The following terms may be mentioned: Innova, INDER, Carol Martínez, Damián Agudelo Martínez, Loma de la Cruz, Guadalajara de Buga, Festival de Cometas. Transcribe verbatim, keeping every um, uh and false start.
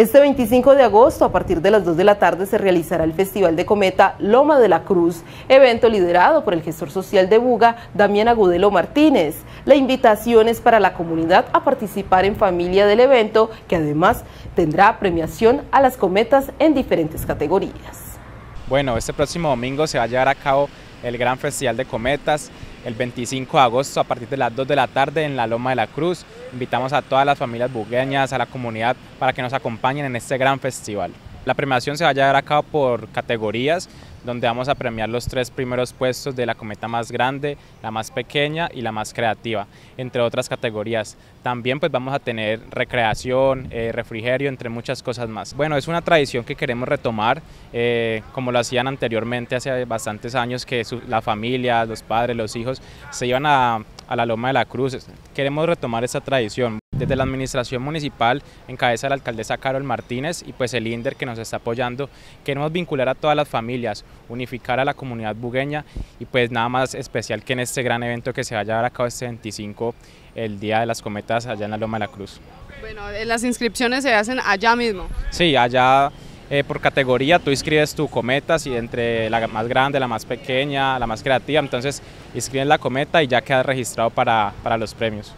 Este veinticinco de agosto, a partir de las dos de la tarde, se realizará el Festival de Cometa Loma de la Cruz, evento liderado por el gestor social de Buga, Damián Agudelo Martínez. La invitación es para la comunidad a participar en familia del evento, que además tendrá premiación a las cometas en diferentes categorías. Bueno, este próximo domingo se va a llevar a cabo el gran Festival de Cometas, el veinticinco de agosto a partir de las dos de la tarde en la Loma de la Cruz. Invitamos a todas las familias bugueñas, a la comunidad, para que nos acompañen en este gran festival. La premiación se va a llevar a cabo por categorías, donde vamos a premiar los tres primeros puestos de la cometa más grande, la más pequeña y la más creativa, entre otras categorías. También pues vamos a tener recreación, eh, refrigerio, entre muchas cosas más. Bueno, es una tradición que queremos retomar, eh, como lo hacían anteriormente hace bastantes años, que su, la familia, los padres, los hijos se iban a, a la Loma de la Cruz. Queremos retomar esta tradición. Desde la administración municipal, en cabeza de la alcaldesa Carol Martínez y pues el INDER, que nos está apoyando, queremos vincular a todas las familias, unificar a la comunidad bugueña, y pues nada más especial que en este gran evento que se va a llevar a cabo este veinticinco, el Día de las Cometas, allá en la Loma de la Cruz. Bueno, las inscripciones se hacen allá mismo. Sí, allá eh, por categoría tú inscribes tu cometa, si entre la más grande, la más pequeña, la más creativa, entonces inscribes la cometa y ya quedas registrado para, para los premios.